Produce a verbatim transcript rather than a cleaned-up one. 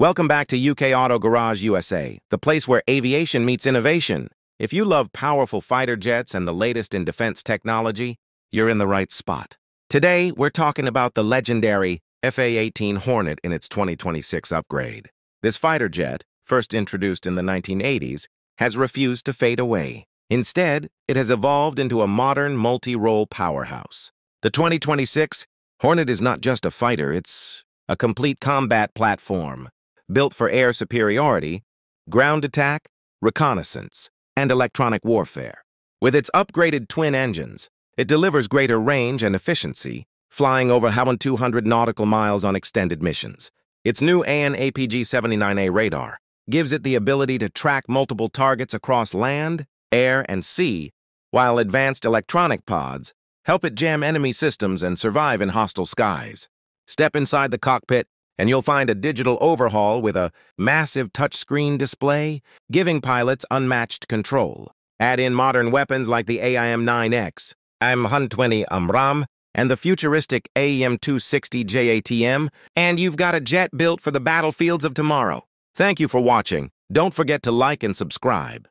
Welcome back to U K Auto Garage U S A, the place where aviation meets innovation. If you love powerful fighter jets and the latest in defense technology, you're in the right spot. Today, we're talking about the legendary F A eighteen Hornet in its twenty twenty-six upgrade. This fighter jet, first introduced in the nineteen eighties, has refused to fade away. Instead, it has evolved into a modern multi-role powerhouse. The twenty twenty-six Hornet is not just a fighter, it's a complete combat platform. Built for air superiority, ground attack, reconnaissance, and electronic warfare. With its upgraded twin engines, it delivers greater range and efficiency, flying over one thousand two hundred nautical miles on extended missions. Its new A N A P G seventy-nine A radar gives it the ability to track multiple targets across land, air, and sea, while advanced electronic pods help it jam enemy systems and survive in hostile skies. Step inside the cockpit, and you'll find a digital overhaul with a massive touchscreen display, giving pilots unmatched control. Add in modern weapons like the A I M nine X, A I M one twenty AMRAAM, and the futuristic A I M two sixty J A T M, and you've got a jet built for the battlefields of tomorrow. Thank you for watching. Don't forget to like and subscribe.